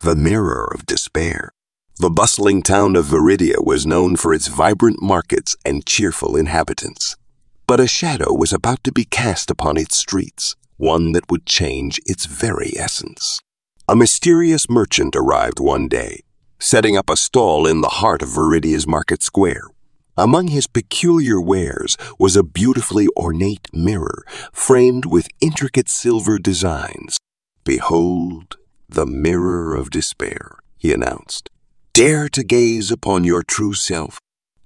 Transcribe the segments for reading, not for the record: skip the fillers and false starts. The mirror of despair. The bustling town of Veridia was known for its vibrant markets and cheerful inhabitants. But a shadow was about to be cast upon its streets, one that would change its very essence. A mysterious merchant arrived one day, setting up a stall in the heart of Veridia's market square. Among his peculiar wares was a beautifully ornate mirror framed with intricate silver designs. "Behold, the mirror of despair," he announced. "Dare to gaze upon your true self."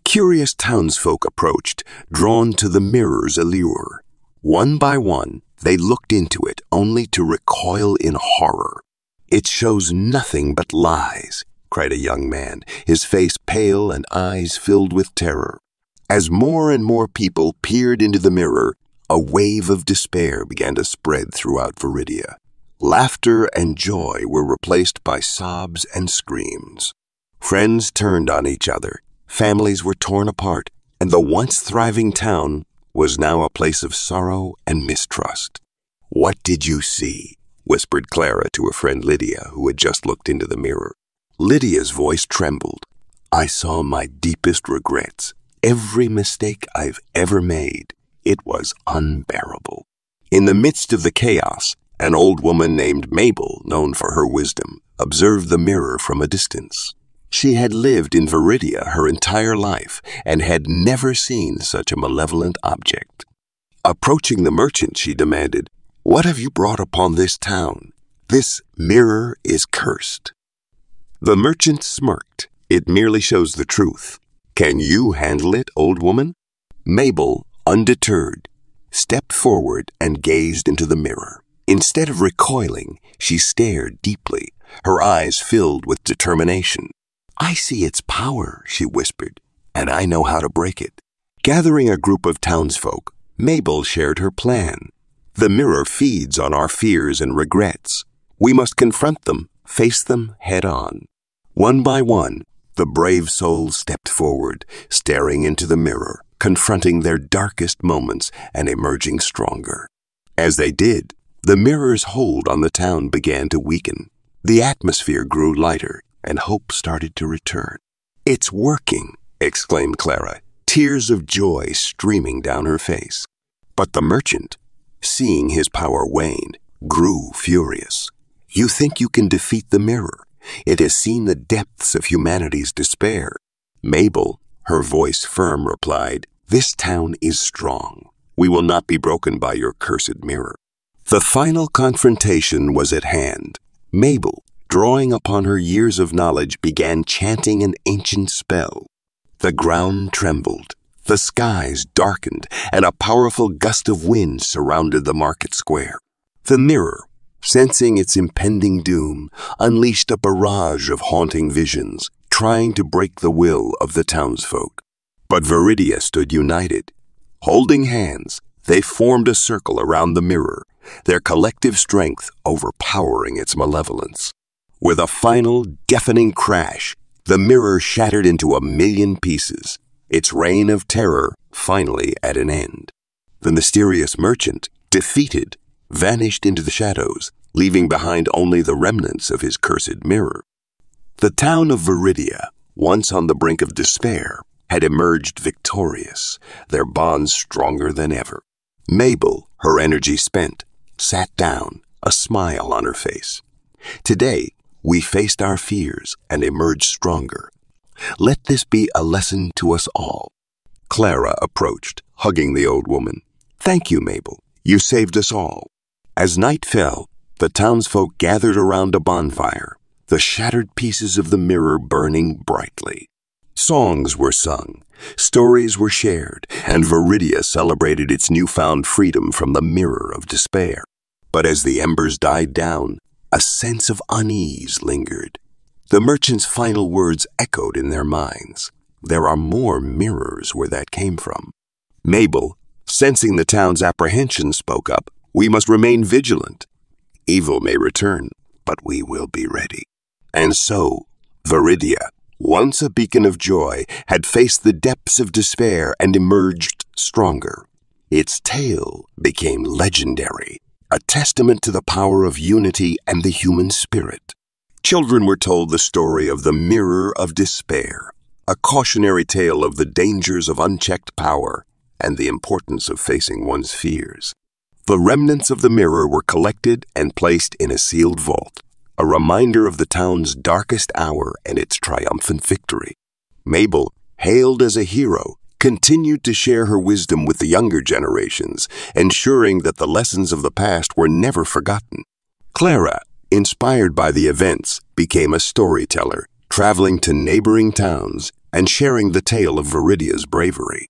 Curious townsfolk approached, drawn to the mirror's allure. One by one, they looked into it, only to recoil in horror. "It shows nothing but lies," cried a young man, his face pale and eyes filled with terror. As more and more people peered into the mirror, a wave of despair began to spread throughout Veridia. Laughter and joy were replaced by sobs and screams. Friends turned on each other, families were torn apart, and the once thriving town was now a place of sorrow and mistrust. "What did you see?" whispered Clara to her friend Lydia, who had just looked into the mirror. Lydia's voice trembled. "I saw my deepest regrets, every mistake I've ever made. It was unbearable." In the midst of the chaos, an old woman named Mabel, known for her wisdom, observed the mirror from a distance. She had lived in Veridia her entire life and had never seen such a malevolent object. Approaching the merchant, she demanded, "What have you brought upon this town? This mirror is cursed." The merchant smirked. "It merely shows the truth. Can you handle it, old woman?" Mabel, undeterred, stepped forward and gazed into the mirror. Instead of recoiling, she stared deeply, her eyes filled with determination. "I see its power," she whispered, "and I know how to break it." Gathering a group of townsfolk, Mabel shared her plan. "The mirror feeds on our fears and regrets. We must confront them, face them head on." One by one, the brave souls stepped forward, staring into the mirror, confronting their darkest moments and emerging stronger. As they did, the mirror's hold on the town began to weaken. The atmosphere grew lighter, and hope started to return. "It's working," exclaimed Clara, tears of joy streaming down her face. But the merchant, seeing his power wane, grew furious. "You think you can defeat the mirror? It has seen the depths of humanity's despair." Mabel, her voice firm, replied, "This town is strong. We will not be broken by your cursed mirror." The final confrontation was at hand. Mabel, drawing upon her years of knowledge, began chanting an ancient spell. The ground trembled, the skies darkened, and a powerful gust of wind surrounded the market square. The mirror, sensing its impending doom, unleashed a barrage of haunting visions, trying to break the will of the townsfolk. But Veridia stood united. Holding hands, they formed a circle around the mirror, their collective strength overpowering its malevolence. With a final, deafening crash, the mirror shattered into a million pieces, its reign of terror finally at an end. The mysterious merchant, defeated, vanished into the shadows, leaving behind only the remnants of his cursed mirror. The town of Veridia, once on the brink of despair, had emerged victorious, their bonds stronger than ever. Mabel, her energy spent, sat down, a smile on her face. "Today, we faced our fears and emerged stronger. Let this be a lesson to us all." Clara approached, hugging the old woman. "Thank you, Mabel. You saved us all." As night fell, the townsfolk gathered around a bonfire, the shattered pieces of the mirror burning brightly. Songs were sung, stories were shared, and Veridia celebrated its newfound freedom from the mirror of despair. But as the embers died down, a sense of unease lingered. The merchant's final words echoed in their minds. "There are more mirrors where that came from." Mabel, sensing the town's apprehension, spoke up. "We must remain vigilant. Evil may return, but we will be ready." And so, Veridia, once a beacon of joy, had faced the depths of despair and emerged stronger. Its tale became legendary, a testament to the power of unity and the human spirit. Children were told the story of the Mirror of Despair, a cautionary tale of the dangers of unchecked power and the importance of facing one's fears. The remnants of the mirror were collected and placed in a sealed vault, a reminder of the town's darkest hour and its triumphant victory. Mabel, hailed as a hero, continued to share her wisdom with the younger generations, ensuring that the lessons of the past were never forgotten. Clara, inspired by the events, became a storyteller, traveling to neighboring towns and sharing the tale of Veridia's bravery.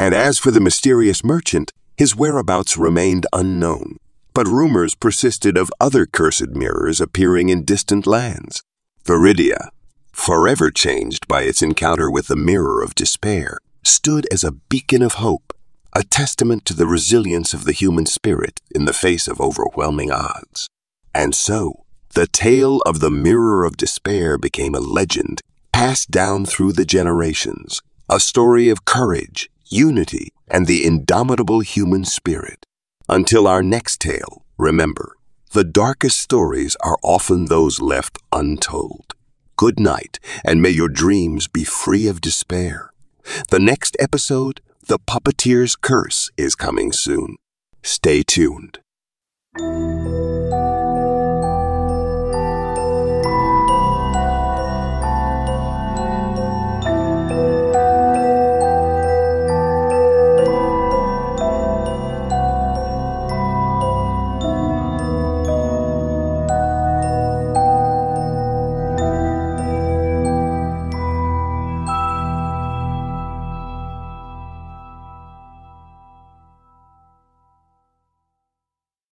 And as for the mysterious merchant, his whereabouts remained unknown, but rumors persisted of other cursed mirrors appearing in distant lands. Veridia, forever changed by its encounter with the Mirror of Despair, stood as a beacon of hope, a testament to the resilience of the human spirit in the face of overwhelming odds. And so, the tale of the Mirror of Despair became a legend passed down through the generations, a story of courage, unity, and the indomitable human spirit. Until our next tale, remember, the darkest stories are often those left untold. Good night, and may your dreams be free of despair. The next episode, The Puppeteer's Curse, is coming soon. Stay tuned.